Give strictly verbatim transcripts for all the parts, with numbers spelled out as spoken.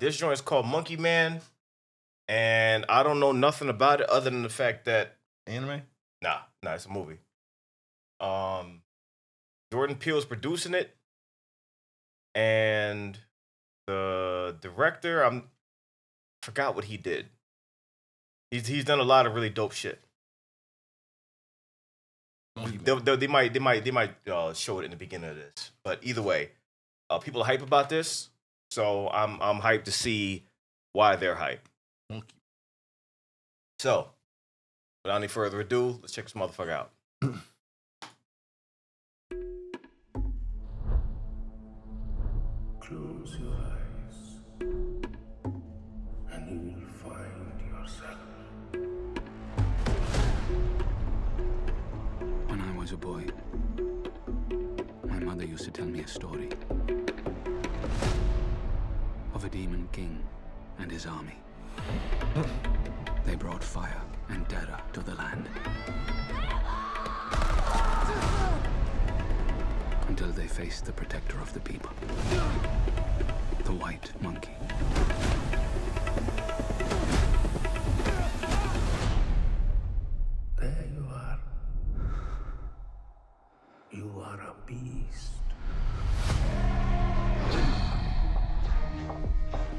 right, this joint is called Monkey Man, and I don't know nothing about it other than the fact that anime. Nah, nah, it's a movie. Um, Jordan Peele's producing it, and the director, I'm forgot what he did. He's he's done a lot of really dope shit. They, they, they might they might they might uh, show it in the beginning of this, but either way, uh, people are hype about this, so I'm I'm hyped to see why they're hype. Monkey. So, without any further ado, let's check this motherfucker out. Close your eyes, and you will find yourself. When I was a boy, my mother used to tell me a story of a demon king and his army. They brought fire and terror to the land. Until they faced the protector of the people, the white monkey. There you are. You are a beast.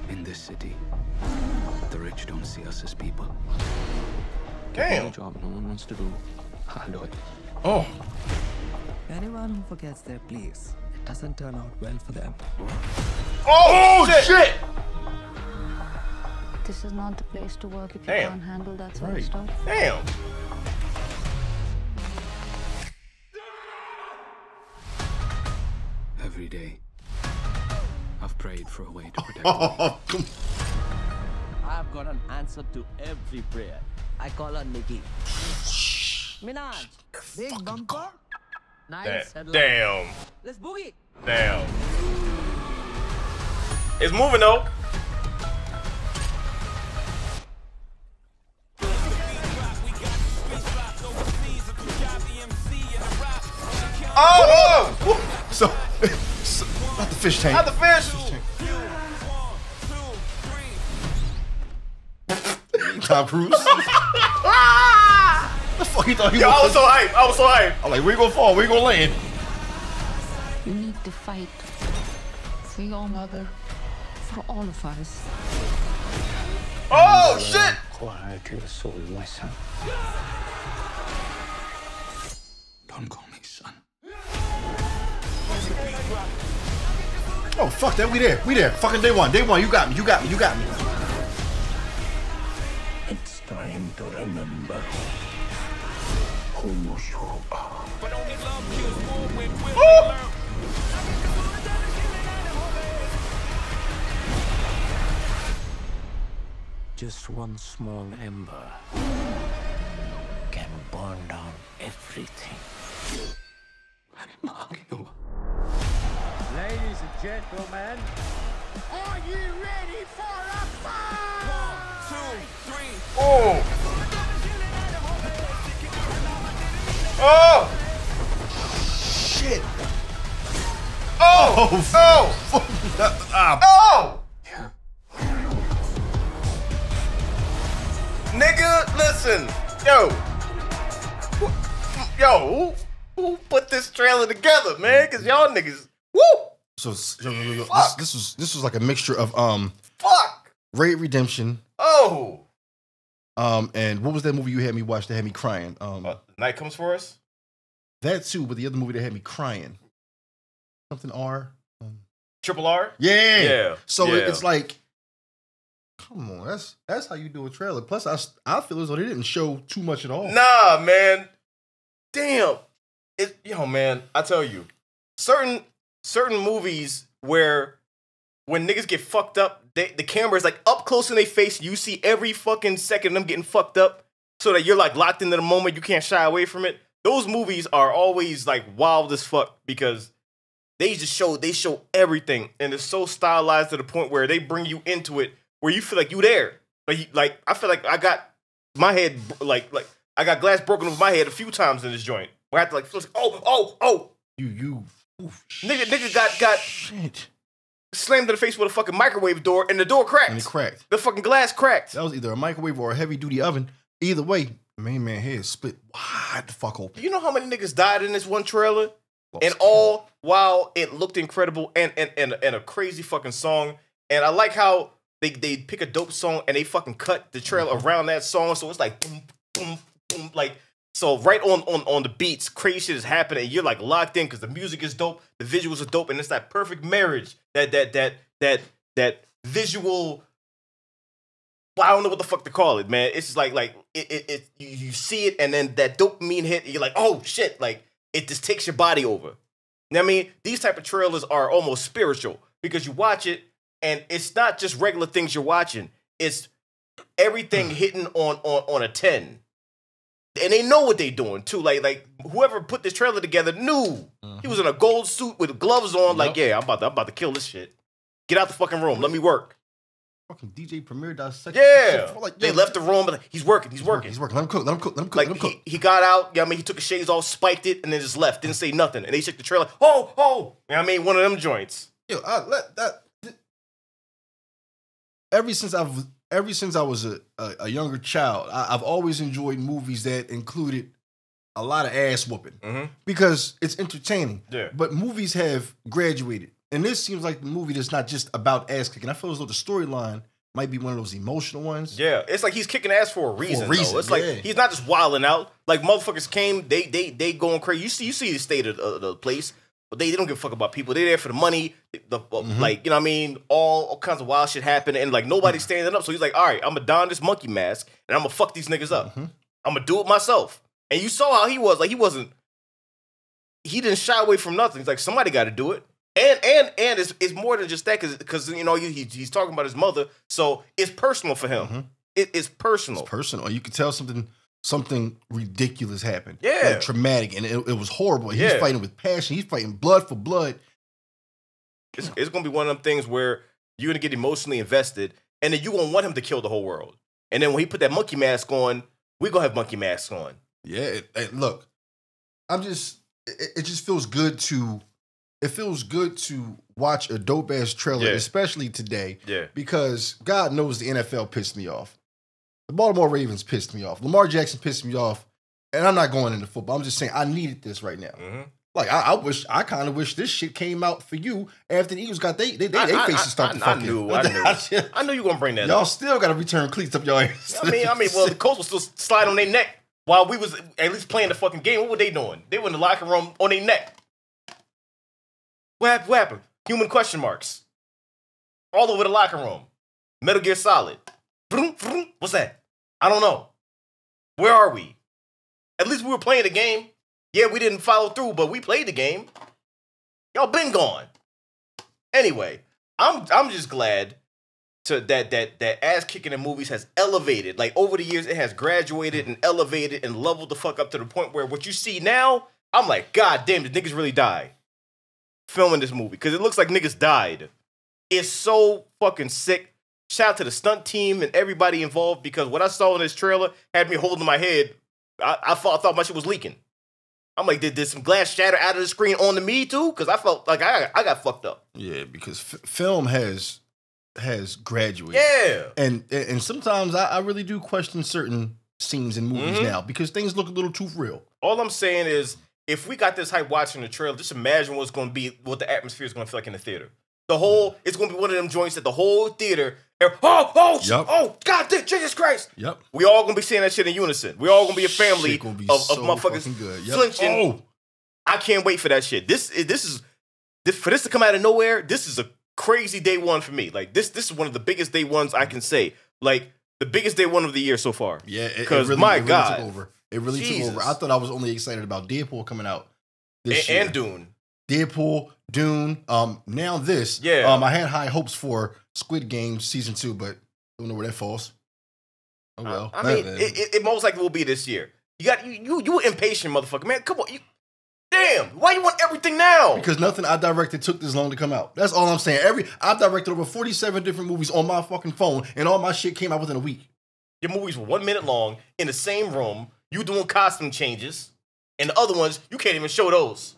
In this city, the rich don't see us as people. Damn. A job no one wants to do. I'll do it. Oh. Anyone who forgets their place, it doesn't turn out well for them. Oh, shit. shit! This is not the place to work if you Damn. can't handle that sort right. of stuff. Damn! Every day, I've prayed for a way to protect me. I've got an answer to every prayer. I call her Nicky. Minaj, big bumper. Nice. Damn. Let's boogie. Damn. It's moving though. Oh! oh. So, so, not the fish tank. Not the fish. Tom Cruise. The fuck he thought he Yo, was I was so hype. I was so hype. I'm like, we gonna fall, we gonna land. You need to fight for your mother, for all of us. Oh, shit! Quiet your soul, my son. Don't call me son. Oh, fuck that. We there. We there. Fucking day one. Day one. You got me. You got me. You got me. It's time to remember. Just one small ember can burn down everything. Ladies and gentlemen, are you ready for a fight? One, two, three. Oh! Oh! Shit! Oh! Oh! Oh! Oh! oh. Yeah. Nigga, listen, yo, yo, who, who put this trailer together, man? Cause y'all niggas, woo! So, so this, this was this was like a mixture of um, fuck, Red Dead Redemption. Oh. Um, and what was that movie you had me watch that had me crying? Um, uh, Night Comes for Us? That too, but the other movie that had me crying. Something R? Um, Triple R? Yeah. yeah. So yeah. It, it's like, come on, that's that's how you do a trailer. Plus, I, I feel as though they didn't show too much at all. Nah, man. Damn. It, yo, man, I tell you, certain certain movies where when niggas get fucked up, They, the camera is like up close in their face. You see every fucking second of them getting fucked up, so that you're like locked into the moment. You can't shy away from it. Those movies are always like wild as fuck because they just show they show everything, and it's so stylized to the point where they bring you into it, where you feel like you there. Like you, like I feel like I got my head like like I got glass broken over my head a few times in this joint. Where I had to like feel like, oh oh oh you you oof, nigga nigga got got shit. slammed in the face with a fucking microwave door, and the door cracked. And it cracked. The fucking glass cracked. That was either a microwave or a heavy-duty oven. Either way, main man head split wide the fuck open. You know how many niggas died in this one trailer? Lost. And all while it looked incredible and, and, and, and a crazy fucking song. And I like how they, they pick a dope song and they fucking cut the trailer mm-hmm. around that song. So it's like, boom, boom, boom, like... So right on, on, on the beats, crazy shit is happening. You're like locked in because the music is dope, the visuals are dope, and it's that perfect marriage. That that that that that visual. Well, I don't know what the fuck to call it, man. It's just like like it it, it you, you see it, and then that dopamine hit, and you're like, oh shit, like it just takes your body over. You know what I mean? These type of trailers are almost spiritual because you watch it, and it's not just regular things you're watching. It's everything hitting on on on a ten. And they know what they doing too. Like, like whoever put this trailer together knew mm-hmm. he was in a gold suit with gloves on. Yep. Like, yeah, I'm about to, I'm about to kill this shit. Get out the fucking room. Let me work. Fucking D J Premier does such. Yeah, like, they left the room, but he's working. He's, he's working. working. He's working. Let him cook. Let him cook. Let him cook. Like, let him cook. He, he got out. You know what I mean, he took his shades off, spiked it, and then just left. Didn't say nothing. And they checked the trailer. Oh, oh. You know what I mean, one of them joints. Yo, I let that. Ever since I've. Ever since I was a, a, a younger child, I, I've always enjoyed movies that included a lot of ass whooping mm-hmm. because it's entertaining. Yeah. But movies have graduated. And this seems like the movie that's not just about ass kicking. I feel as though the storyline might be one of those emotional ones. Yeah, it's like he's kicking ass for a reason. For a reason. It's yeah. like he's not just wilding out. Like motherfuckers came, they they they going crazy. You see, you see the state of uh, the place. But they, they don't give a fuck about people. They're there for the money. The, mm-hmm. Like, you know what I mean? All, all kinds of wild shit happened. And, like, nobody's standing up. So he's like, all right, I'm going to don this monkey mask. And I'm going to fuck these niggas up. Mm-hmm. I'm going to do it myself. And you saw how he was. Like, he wasn't. He didn't shy away from nothing. He's like, somebody got to do it. And and and it's, it's more than just that. Because, you know, he, he's talking about his mother. So it's personal for him. Mm-hmm. It is personal. It's personal. You can tell something. Something ridiculous happened. Yeah. Like, traumatic. And it, it was horrible. He's yeah. fighting with passion. He's fighting blood for blood. It's, it's going to be one of them things where you're going to get emotionally invested, and then you're going to want him to kill the whole world. And then when he put that monkey mask on, we're going to have monkey masks on. Yeah. It, it, look, I'm just, it, it just feels good to, it feels good to watch a dope-ass trailer, yeah. especially today. Yeah. Because God knows the N F L pissed me off. The Baltimore Ravens pissed me off. Lamar Jackson pissed me off. And I'm not going into football. I'm just saying I needed this right now. Mm-hmm. Like, I, I wish, I kind of wish this shit came out for you after the Eagles got they, they, they, I, they I, faces start to fucking. I knew, I knew. I knew you were going to bring that up. Y'all still got to return cleats up your ass. I mean, I mean, well, the Colts was still sliding on their neck while we was at least playing the fucking game. What were they doing? They were in the locker room on their neck. What happened? What happened? Human question marks. All over the locker room. Metal Gear Solid. What's that? I don't know. Where are we? At least we were playing the game. Yeah, we didn't follow through, but we played the game. Y'all been gone. Anyway, I'm I'm just glad to that that that ass kicking in movies has elevated. Like over the years, it has graduated and elevated and leveled the fuck up to the point where what you see now, I'm like, God damn, the niggas really die filming this movie because it looks like niggas died. It's so fucking sick. Shout out to the stunt team and everybody involved because what I saw in this trailer had me holding my head. I, I, thought, I thought my shit was leaking. I'm like, did, did some glass shatter out of the screen onto me too? Because I felt like I, I got fucked up. Yeah, because f film has has graduated. Yeah. And and sometimes I, I really do question certain scenes in movies mm-hmm. now because things look a little too real. All I'm saying is if we got this hype watching the trailer, just imagine what's going to be, what the atmosphere is going to feel like in the theater. The whole, it's going to be one of them joints that the whole theater, oh, oh, yep. oh, God, Jesus Christ. Yep. We all going to be saying that shit in unison. We all going to be a family be of, so of motherfuckers good. Yep. flinching. Oh. I can't wait for that shit. This, this is, this, for this to come out of nowhere, this is a crazy day one for me. Like, this, this is one of the biggest day ones I can say. Like, the biggest day one of the year so far. Yeah, it, it really, my it really God. took over. It really Jesus. took over. I thought I was only excited about Deadpool coming out this and, year. And Dune. Deadpool, Dune, um, now this. Yeah. Um, I had high hopes for Squid Game season two, but don't know where that falls. Oh well. I, I mean, it, it, it most likely will be this year. You got you you you impatient, motherfucker, man. Come on, you, damn. Why you want everything now? Because nothing I directed took this long to come out. That's all I'm saying. Every I've directed over forty-seven different movies on my fucking phone, and all my shit came out within a week. Your movies were one minute long in the same room. You doing costume changes, and the other ones you can't even show those.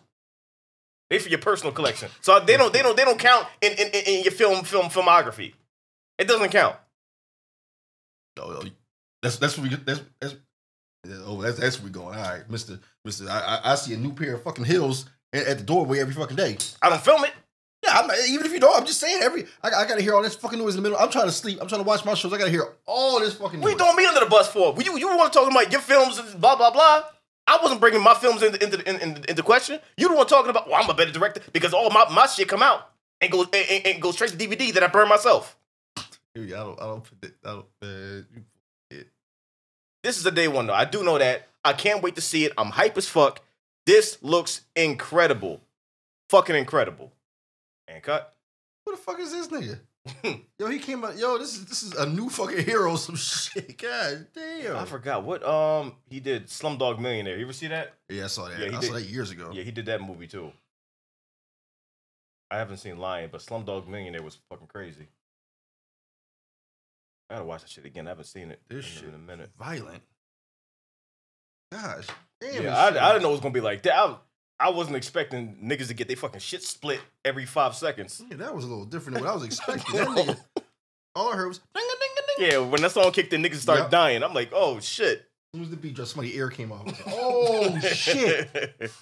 They for your personal collection. So they don't they don't they don't count in in, in your film film filmography. It doesn't count. Oh, that's that's what we that's that's oh that's that's where we going. All right, Mister Mister I I see a new pair of fucking heels at the doorway every fucking day. I don't film it. Yeah, I'm not, even if you don't, I'm just saying every I, I gotta hear all this fucking noise in the middle. I'm trying to sleep. I'm trying to watch my shows. I gotta hear all this fucking noise. What are you throwing me under the bus for? You you want to talk about your films and blah blah blah. I wasn't bringing my films into into into, into question. You the one talking about. Well, I'm a better director because all my my shit come out and go and, and go straight to D V D that I burn myself. Dude, I don't I don't put that. I don't, uh, yeah. This is a day one though. I do know that. I can't wait to see it. I'm hype as fuck. This looks incredible, fucking incredible. And cut. Who the fuck is this nigga? Yo, he came out. Yo, this is this is a new fucking hero. Some shit. God damn. I forgot what um he did. Slumdog Millionaire. You ever see that? Yeah, I saw that. Yeah, he I did, saw that years ago. Yeah, he did that movie too. I haven't seen Lion, but Slumdog Millionaire was fucking crazy. I gotta watch that shit again. I haven't seen it. This shit in a minute. Violent. Gosh. Damn. Yeah, I, I didn't know it was gonna be like that. I, I wasn't expecting niggas to get their fucking shit split every five seconds. Yeah, that was a little different than what I was expecting. That nigga, all I heard was ding a ding a ding. Yeah, when that song kicked in, niggas started yep. dying. I'm like, oh shit. As soon as the beat dropped, somebody's ear came off. Like, oh shit.